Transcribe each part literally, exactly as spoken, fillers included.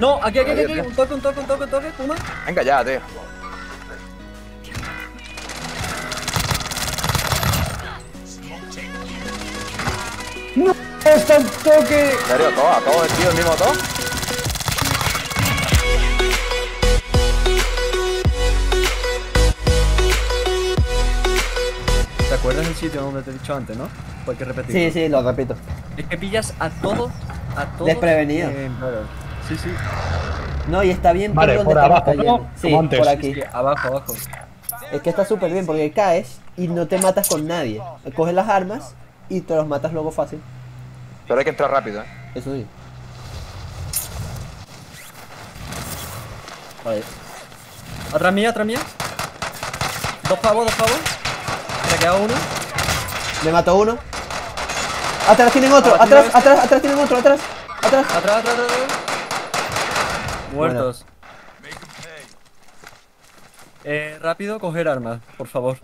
No, aquí, aquí, aquí, aquí. Un toque, un toque, un toque, un toque, puma. Venga ya, tío. No, está el toque. ¿En serio? ¿Todo? ¿A todos el tío el mismo toque? ¿Te acuerdas del sitio donde te he dicho antes, no? Porque repetí. Sí, sí, lo repito. Es que pillas a todos, a todos. Desprevenido. Eh, claro. Sí, sí. No, y está bien, vale, por abajo, ¿no? Sí, por aquí. Sí, sí, abajo, abajo. Es que está súper bien porque caes y no te matas con nadie. Coges las armas y te los matas luego fácil. Pero hay que entrar rápido, ¿eh? Eso sí. Vale. Atrás mía, atrás mía. Dos pavos, dos pavos. Me queda uno. Me mató uno. Atrás tienen otro. Atrás, atrás, atrás, atrás tienen otro. Atrás, atrás. Atrás, atrás, atrás. atrás. Muertos. Bueno. Eh, rápido, coger armas, por favor.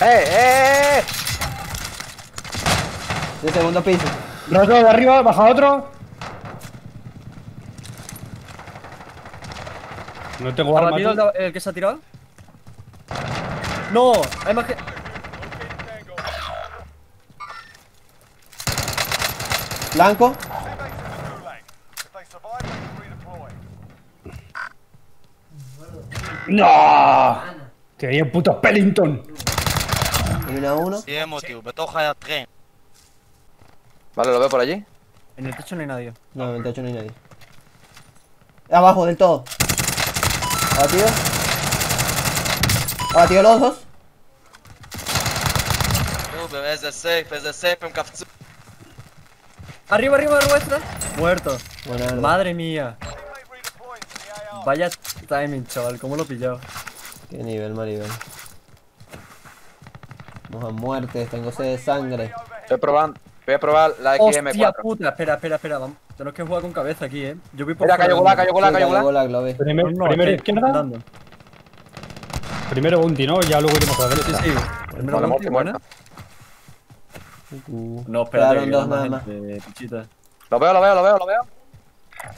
¡Eh, eh! De segundo piso. Los dos de arriba, baja otro. No tengo arma. ¿Rápido el, el que se ha tirado? No, hay más que... Blanco. No. Que bien puto Pellington. uno a uno. Sí, emotivo, me toca el tren. Vale, lo veo por allí. En el techo no hay nadie. No, en el techo no hay nadie. Abajo del todo. Abatido. Abatido los dos. Es el safe, es el safe, un café. Arriba, arriba de vuestra. Muerto. Buena. Madre mía. Vaya timing, chaval. ¿Cómo lo he pillado? Qué nivel, Maribel. Vamos a muerte. Tengo sed de sangre. Voy a probar, voy a probar la X M cuatro. Hostia puta. Espera, espera, espera. Vamos. Tenemos que jugar con cabeza aquí, eh. Yo voy por... Mira, cayó golac, cayó golac, cayó golac. Primero izquierda. Primero Bounty, ¿no? Ya luego iremos a la derecha. Sí, sí. Primero Bounty, buena. Uh, no, espérate, que dos nada más. Lo veo, lo veo, lo veo, lo veo.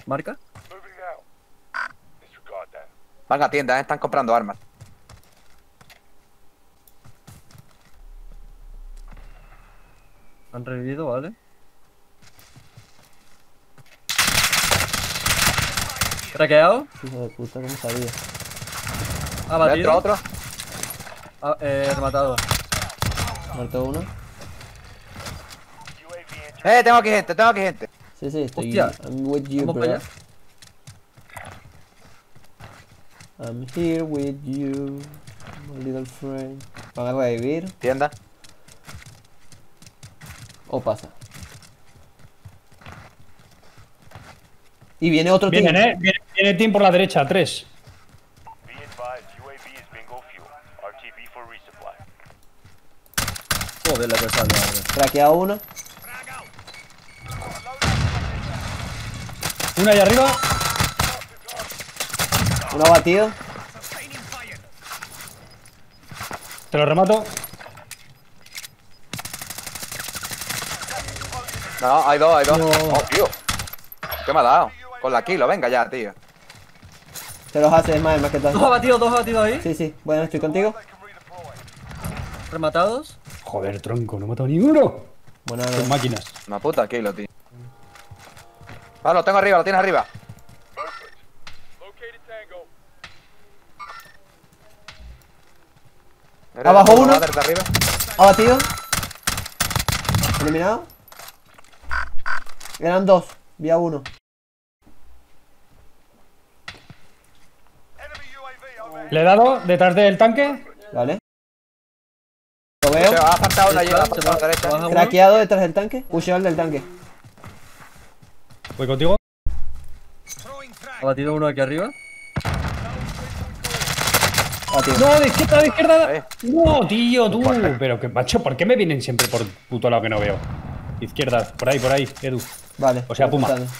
¿Marca? Van a tiendas, ¿eh? Están comprando armas. Han revivido, ¿vale? ¿Craqueado? Hijo de puta, ¿cómo sabía? Abatido. Otro, otro. Ah, eh, rematado. Muerto uno. Eh, tengo aquí gente, tengo aquí gente. Sí, sí, estoy. Hostia. I'm with you, bro. Allá. I'm here with you, my little friend. Van a revivir. Tienda. O pasa. Y viene otro team. Vienen, eh. Viene, viene team por la derecha, tres. Joder, la que sale ahora. Craqueado uno. Una ahí arriba. Uno abatido. Te lo remato. No, hay dos, hay dos. No. Oh, tío. ¿Qué me ha dado? Con la kilo, venga ya, tío. Te los haces, más, más que tanto. Dos abatidos, dos abatidos ahí. Sí, sí. Bueno, estoy contigo. ¿Rematados? Joder, tronco, no he matado ninguno. Buenas máquinas. Una puta kilo, tío. Ah, lo tengo arriba, lo tienes arriba. Abajo uno. Abatido. Eliminado. Eran dos. Vía uno. Le he dado detrás del tanque. Vale. Lo veo. Se ha apartado una ayuda. Craqueado detrás del tanque. Pusheo al del tanque. Voy contigo. Abatido uno aquí arriba. Abatido. No, de izquierda, de izquierda. Eh. No, tío, tú. Pero que macho, ¿por qué me vienen siempre por puto lado que no veo? Izquierda, por ahí, por ahí, Edu. Vale. O sea, Puma. Pensando.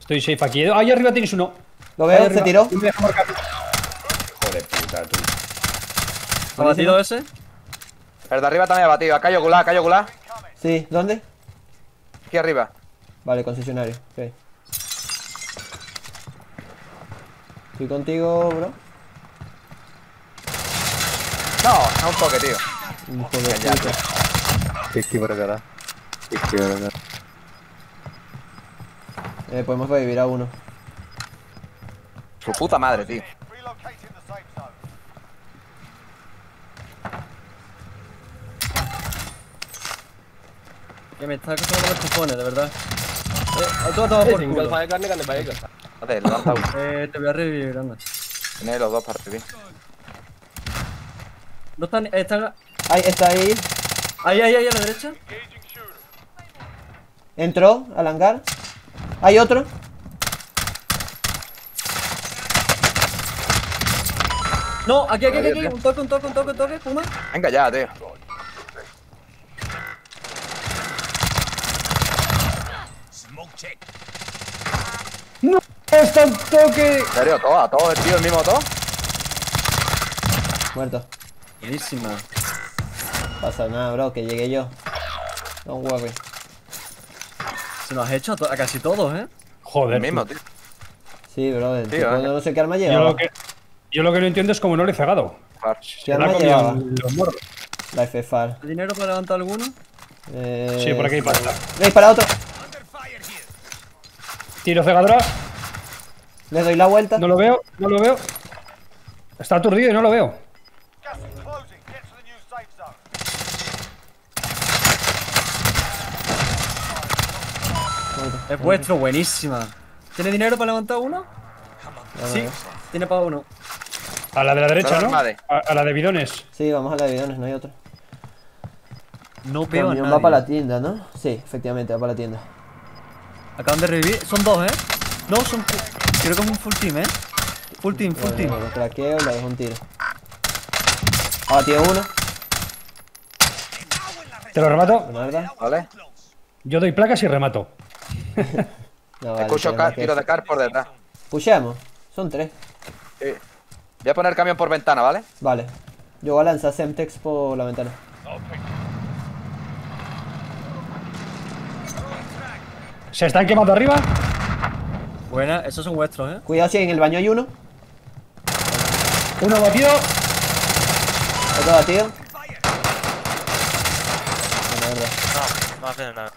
Estoy safe aquí, Edu. Ahí arriba tienes uno. Lo veo, se tiró. Hijo de puta, tú. ¿Abatido ese? El de arriba también ha batido. Acá hay ocular, acá hay ocular. Sí, ¿dónde? Aquí arriba. Vale, concesionario, ok. Estoy contigo, bro. No, no un toque, tío. Un toque, tío. Qué equivocará. Qué equivocará. Eh, podemos revivir a uno. Su puta madre, tío. Que me está costando los cupones, de verdad. Eh, tú a todos por culo. Joder, levanta uno. Eh, te voy a revivir, anda. Tienes los dos para revivir. No están... están... Ahí, está ahí. Ahí, ahí, ahí, a la derecha. Entró al hangar. Hay otro. No, aquí, aquí, aquí, aquí. Un toque, un toque, un toque, un toque, puma. Venga ya, tío. No, está un toque. ¿En serio? ¿Todo? ¿A todos, tío? ¿El mismo todo? Muerto. Buenísima. No pasa nada, bro, que llegué yo. No, guapo. Se nos has hecho a, to a casi todos, ¿eh? Joder. El mismo, tío. Sí, bro, el tío, tipo, eh. no sé qué arma lleva. Yo lo que, yo lo que no entiendo es como no le he cegado. ¿Qué arma llevaba? Los la F F A R. ¿Dinero para levantar alguno? Eh... Sí, por aquí hay pasta. ¡Veis para otro! Tiro cegadora. Le doy la vuelta. No lo veo, no lo veo. Está aturdido y no lo veo. Es vuestro, buenísima. ¿Tiene dinero para levantar uno? Sí, tiene para uno. A la de la derecha, ¿no? A, a la de bidones. Sí, vamos a la de bidones, no hay otra. No veo a nadie. Va para la tienda, ¿no? Sí, efectivamente, va para la tienda. Acaban de revivir. Son dos, ¿eh? No, son... Creo que es un full team, ¿eh? Full team, full bueno, team. Lo craqueo y le dejo un tiro. Ah, tío, uno. ¿Te lo remato? Vale. Yo doy placas y remato. No, vale, escucho tiro de car por detrás. Pushemos, son tres. Sí. Voy a poner camión por ventana, ¿vale? Vale. Yo voy a lanzar Semtex por la ventana. ¿Se están quemando arriba? Buena, esos son vuestros, eh. Cuidado si en el baño hay uno. Uno batido. Otro batido. No, no hacen nada.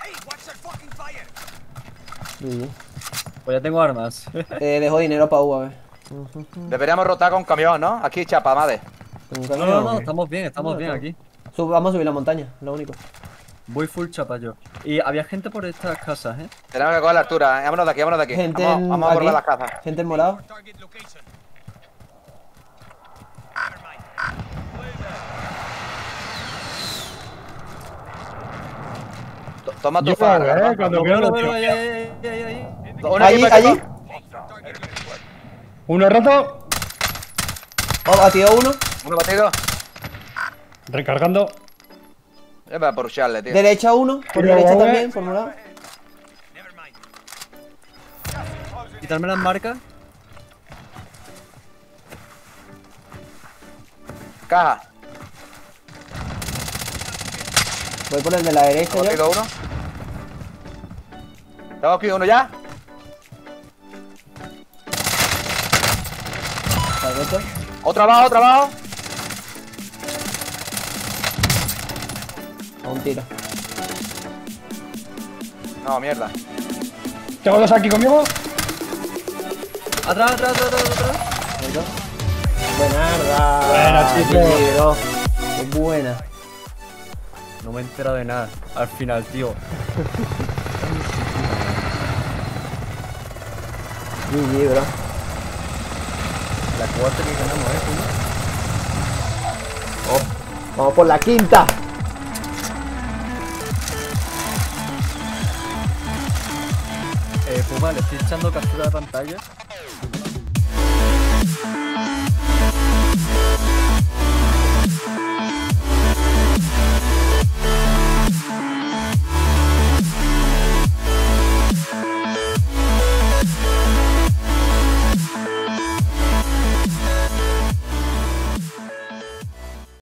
Sí. Pues ya tengo armas. Eh, dejo dinero para U A V. Deberíamos rotar con camión, ¿no? Aquí, chapa, madre. No, no, no, estamos bien, estamos no, bien aquí. Sub, vamos a subir la montaña, lo único. Voy full chapa yo. Y había gente por estas casas, ¿eh? Tenemos que coger la altura, ¿eh? Vámonos de aquí, vámonos de aquí. Gente vamos, en... vamos a correr las casas. Gente en morado. Toma tu farra, eh, cuando veo lo veo ahí, ahí, ahí, ahí. Ahí, uno roto. Oh, batido uno. Uno batido. Recargando. Es para porcharle, tío. Derecha uno. Por derecha también, por un lado. Quitarme las marcas. Caja. Voy por el de la derecha. He batido uno. Tengo aquí uno ya. Otro abajo, otro abajo. A un tiro. No, mierda. Tengo dos aquí conmigo. Atrás, atrás, atrás, atrás. Buenarda. Buena, chico. Qué buena. No me he enterado de nada al final, tío. G G, bro. La cuarta que ganamos, eh. Oh, vamos por la quinta. Eh, Puma, le estoy echando captura de pantalla.